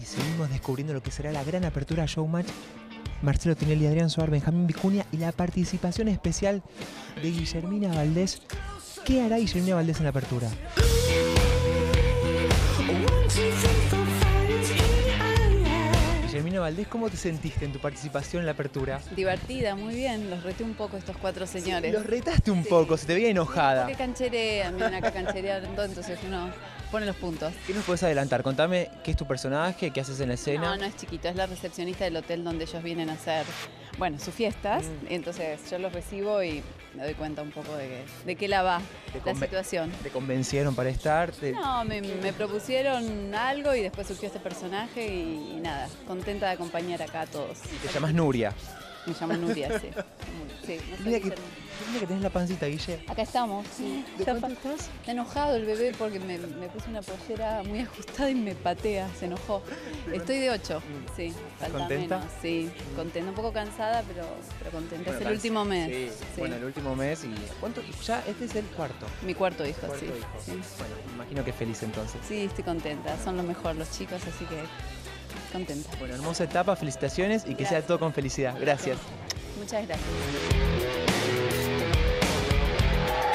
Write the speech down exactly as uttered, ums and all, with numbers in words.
y seguimos descubriendo lo que será la gran apertura Showmatch. Marcelo Tinelli, Adrián Suar, Benjamín Vicuña y la participación especial de Guillermina Valdés. ¿Qué hará Guillermina Valdés en la apertura? Guillermina Valdés, ¿cómo te sentiste en tu participación en la apertura? Divertida, muy bien. Los reté un poco estos cuatro señores. Sí, los retaste un sí. poco, se te veía enojada. Que cancherean, miren acá cancherean, entonces uno pone los puntos. ¿Qué nos puedes adelantar? Contame qué es tu personaje, qué haces en la escena. No, no es chiquito, es la recepcionista del hotel donde ellos vienen a hacer, bueno, sus fiestas. Mm. Entonces yo los recibo y me doy cuenta un poco de, que, de qué la va la situación. ¿Te convencieron para estar? Te... No, me, me propusieron algo y después surgió este personaje y, y nada, contenta de acompañar acá a todos. ¿Te llamas Nuria? Me llamo Nuria, sí. Sí, no mira, que, mira que tenés la pancita, Guille. Acá estamos. Sí. ¿De cuánto estás? Está enojado el bebé porque me, me puse una pollera muy ajustada y me patea, se enojó. Estoy de ocho, sí. Falta ¿Contenta? Menos, sí, contenta. Un poco cansada, pero, pero contenta. Bueno, es el último mes. Sí. Sí. Bueno, el último mes y... ¿Cuánto? Ya este es el cuarto. Mi cuarto hijo, cuarto sí. Hijo. Sí. Bueno, imagino que feliz entonces. Sí, estoy contenta. Son lo mejor los chicos, así que contenta. Bueno, hermosa etapa, felicitaciones y que gracias. Sea todo con felicidad. Gracias. Gracias. Muchas gracias.